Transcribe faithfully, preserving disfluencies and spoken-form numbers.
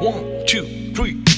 One, two, three.